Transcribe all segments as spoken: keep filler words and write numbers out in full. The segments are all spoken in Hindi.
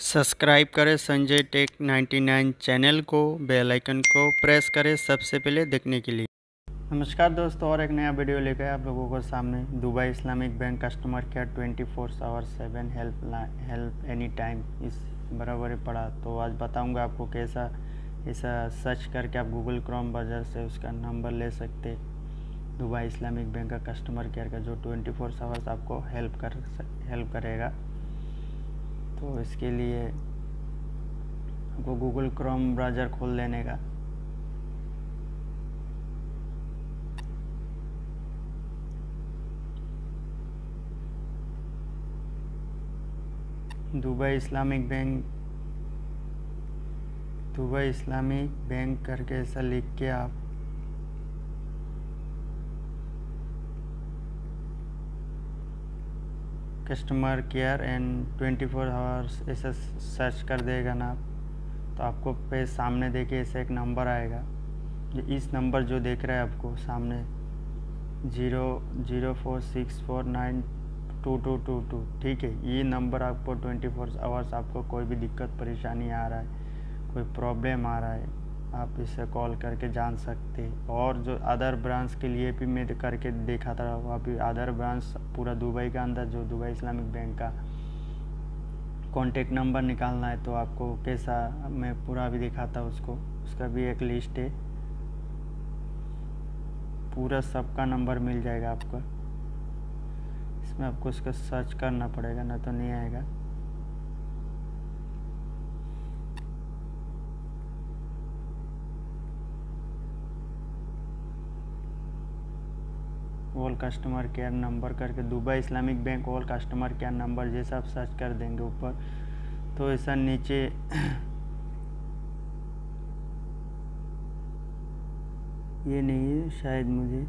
सब्सक्राइब करें Sanjay tech ninety nine channel को, बेल आइकन को प्रेस करें सबसे पहले देखने के लिए। नमस्कार दोस्तों, और एक नया वीडियो लेकर आप लोगों को सामने। Dubai Islamic bank customer care twenty four hour seven help help any time इस बराबर पड़ा। तो आज बताऊंगा आपको कैसा ऐसा सर्च करके आप गूगल क्रोम ब्राउज़र से उसका नंबर ले सकते। दुबई इस्लामिक बैंक का कस्टमर केयर का जो ट्वेंटी फोर आवर्स आपको हेल्प कर हेल्प करेगा। तो इसके लिए आपको गूगल क्रोम ब्राउज़र खोल लेने का। Dubai Islamic Bank Dubai Islamic Bank करके ऐसा लिख के आप customer care and twenty four hours ऐसा सर्च कर देगा ना, तो आपको पे सामने देखिए ऐसा एक नंबर आएगा। जो इस नंबर जो देख रहा है आपको सामने zero zero four six four nine two two two two, ठीक है। ये नंबर आपको ट्वेंटी फोर आवर्स आपको कोई भी दिक्कत परेशानी आ रहा है, कोई प्रॉब्लम आ रहा है, आप इसे कॉल करके जान सकते। और जो अदर ब्रांच के लिए भी मैं करके देखा था, वहाँ भी अदर ब्रांच पूरा दुबई का अंदर जो दुबई इस्लामिक बैंक का कॉन्टेक्ट नंबर निकालना है तो आपको कैसा मैं पूरा भी दिखाता उसको। उसका भी एक लिस्ट है, पूरा सबका नंबर मिल जाएगा आपको। इसमें आपको उसका सर्च करना पड़ेगा, ना तो नहीं आएगा। ऑल कस्टमर केयर नंबर करके Dubai Islamic bank all customer care number जैसा आप सर्च कर देंगे ऊपर, तो ऐसा नीचे ये नहीं है शायद, मुझे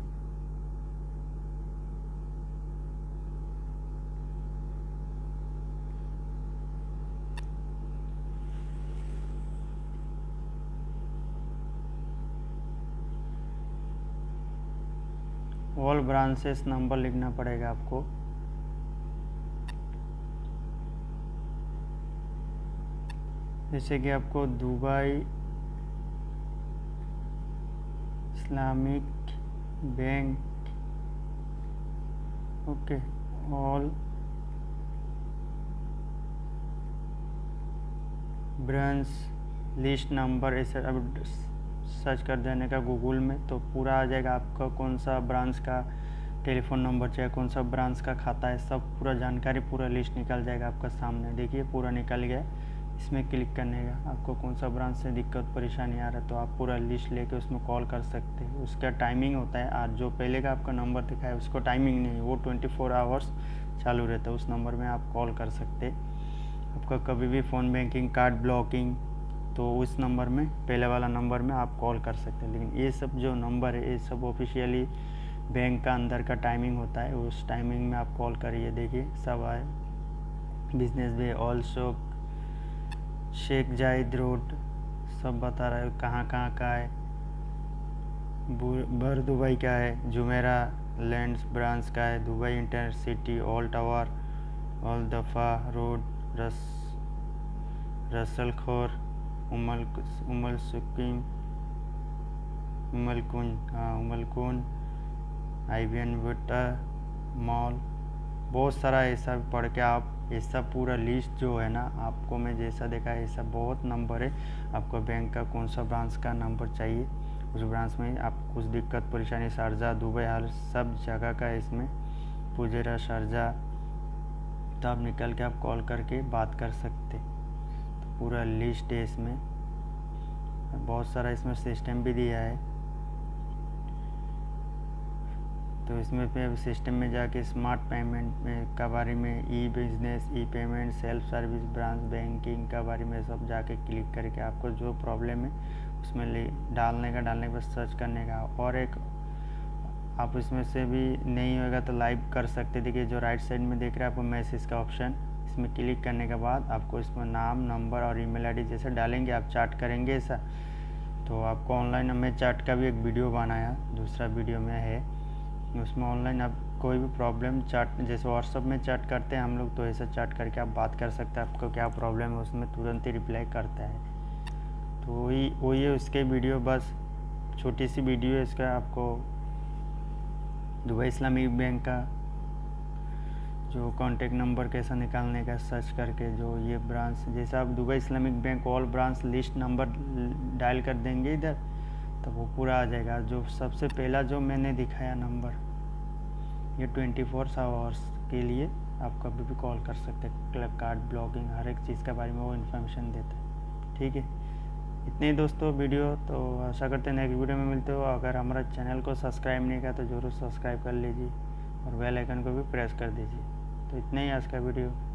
ऑल ब्रांचेस नंबर लिखना पड़ेगा आपको। जैसे कि आपको Dubai Islamic bank, okay, all branch list number ऐसे अब सर्च कर देने का गूगल में, तो पूरा आ जाएगा आपका। कौन सा ब्रांच का टेलीफोन नंबर चाहिए, कौन सा ब्रांच का खाता है, सब पूरा जानकारी पूरा लिस्ट निकल जाएगा आपका सामने। देखिए पूरा निकल गया। इसमें क्लिक करने का आपको कौन सा ब्रांच से दिक्कत परेशानी आ रहा है तो आप पूरा लिस्ट लेके उसमें कॉल कर सकते हैं। उसका टाइमिंग होता है, आज जो पहले का आपका नंबर दिखा है उसको टाइमिंग नहीं, वो ट्वेंटी फोर आवर्स चालू रहता है। उस नंबर में आप कॉल कर सकते। आपका कभी भी फ़ोन बैंकिंग, कार्ड ब्लॉकिंग, तो उस नंबर में, पहले वाला नंबर में आप कॉल कर सकते हैं। लेकिन ये सब जो नंबर है ये सब ऑफिशियली बैंक का अंदर का टाइमिंग होता है, उस टाइमिंग में आप कॉल करिए। देखिए सब आए, बिजनेस बे, Al Souk, Sheikh Zayed road, सब बता रहा है कहाँ कहाँ का है। बुर दुबई का है, जुमेरा लैंड्स ब्रांच का है, Dubai Internet City, Al टवार, Al धीयाफा Road, Ras Ras अल खोर, उम सुकीम, उमलकुन हाँ उमलकुन, इबन बट्टूता मॉल, बहुत सारा ऐसा पढ़ के आप ऐसा पूरा लिस्ट जो है ना आपको मैं जैसा देखा है ऐसा बहुत नंबर है। आपको बैंक का कौन सा ब्रांच का नंबर चाहिए, उस ब्रांच में आप कुछ दिक्कत परेशानी, शारजा, दुबई, हर सब जगह का इसमें पुजेरा, शारजा, तो आप निकल के आप कॉल करके बात कर सकते। पूरा लिस्ट है, इसमें बहुत सारा इसमें सिस्टम भी दिया है। तो इसमें फिर सिस्टम में जाके स्मार्ट पेमेंट में का बारे में, ई बिजनेस, ई payment, self service, branch banking का बारे में सब जाके क्लिक करके आपको जो प्रॉब्लम है उसमें ले डालने का डालने के बाद सर्च करने का। और एक आप इसमें से भी नहीं होगा तो लाइव कर सकते। देखिए जो राइट साइड में देख रहे हैं आपको मैसेज का ऑप्शन, इसमें क्लिक करने के बाद आपको इसमें नाम, नंबर और ईमेल आईडी जैसे डालेंगे आप चैट करेंगे ऐसा। तो आपको ऑनलाइन, हमें चैट का भी एक वीडियो बनाया दूसरा वीडियो में है, उसमें ऑनलाइन आप कोई भी प्रॉब्लम चैट, जैसे व्हाट्सअप में चैट करते हैं हम लोग, तो ऐसा चैट करके आप बात कर सकते हैं, आपको क्या प्रॉब्लम है उसमें तुरंत ही रिप्लाई करता है। तो वही वही है उसके वीडियो, बस छोटी सी वीडियो है इसका। आपको दुबई इस्लामिक बैंक का जो कॉन्टेक्ट नंबर कैसा निकालने का सर्च करके, जो ये ब्रांच, जैसे आप Dubai Islamic bank all branch list number dial कर देंगे इधर, तो वो पूरा आ जाएगा। जो सबसे पहला जो मैंने दिखाया नंबर, ये ट्वेंटी फोर आवर्स के लिए आप कभी भी कॉल कर सकते हैं। क्लब कार्ड, ब्लॉगिंग, हर एक चीज़ के बारे में वो इन्फॉर्मेशन देता है। ठीक है, इतने ही दोस्तों वीडियो। तो आशा करते हैं नेक्स्ट वीडियो में मिलते हो। अगर हमारा चैनल को सब्सक्राइब नहीं किया तो ज़रूर सब्सक्राइब कर लीजिए और बेल आइकन को भी प्रेस कर दीजिए। तो इतना ही आज का वीडियो।